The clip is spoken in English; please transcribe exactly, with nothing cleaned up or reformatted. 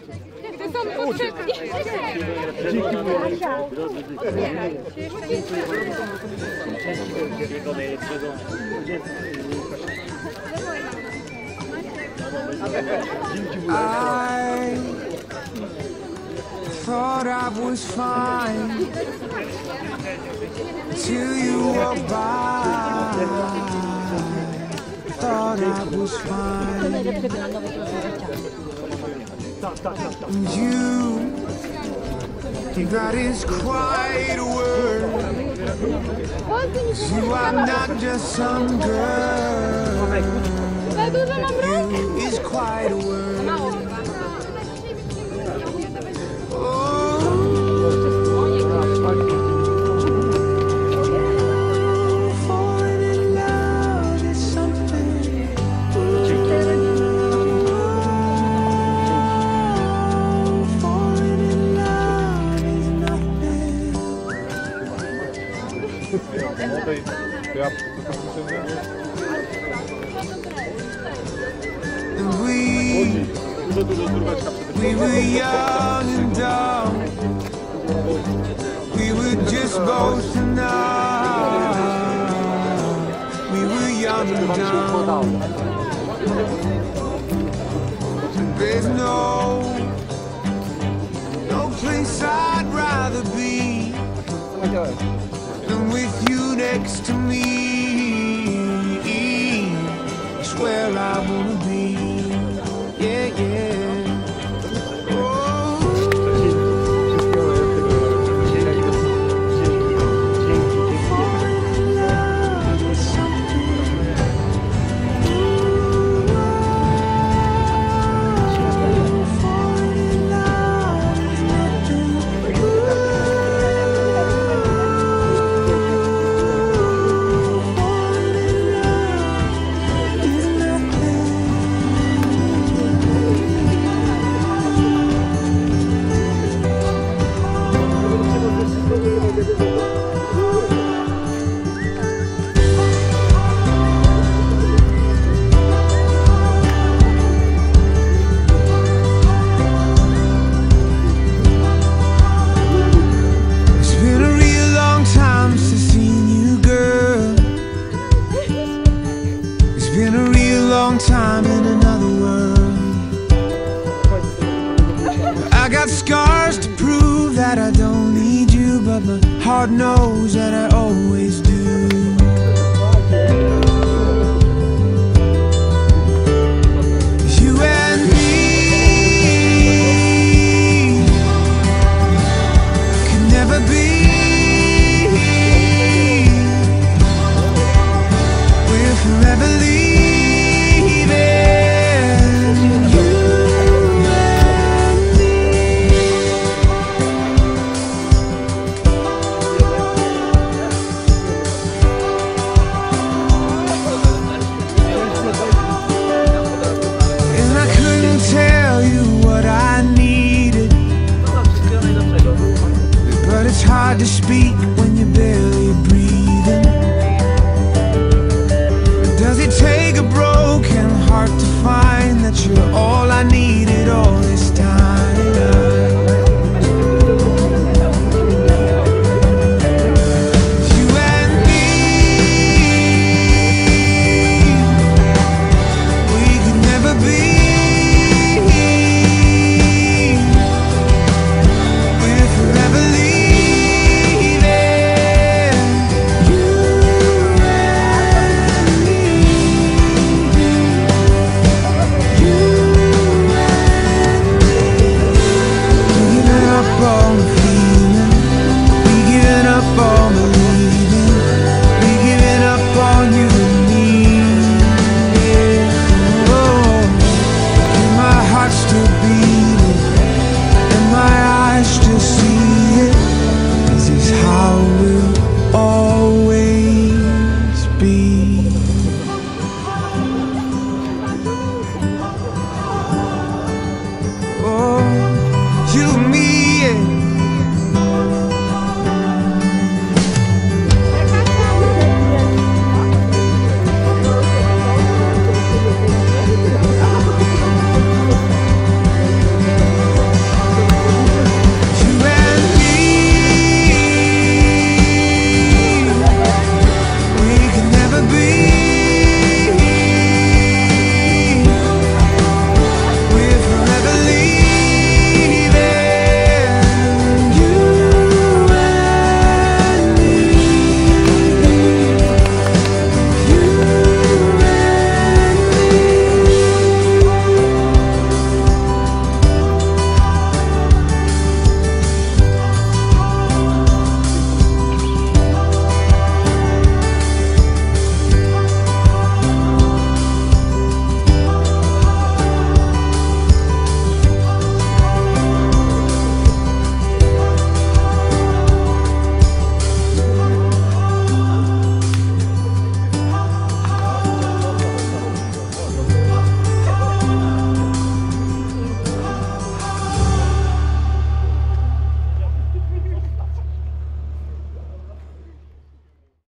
To są potrzebni. I thought I was fine till you walked by. Thought I was fine. You, that is quite a word. So I'm not just some girl. You is quite a word. We, we were young and dumb. We were just both enough. We were young and dumb. There's no, no place I'd rather be than with you next to me. It's where I wanna be. Time in another world. I got scars to prove that I don't need you, but my heart knows that I always do. You and me can never be. We're forever leaving. Hard to speak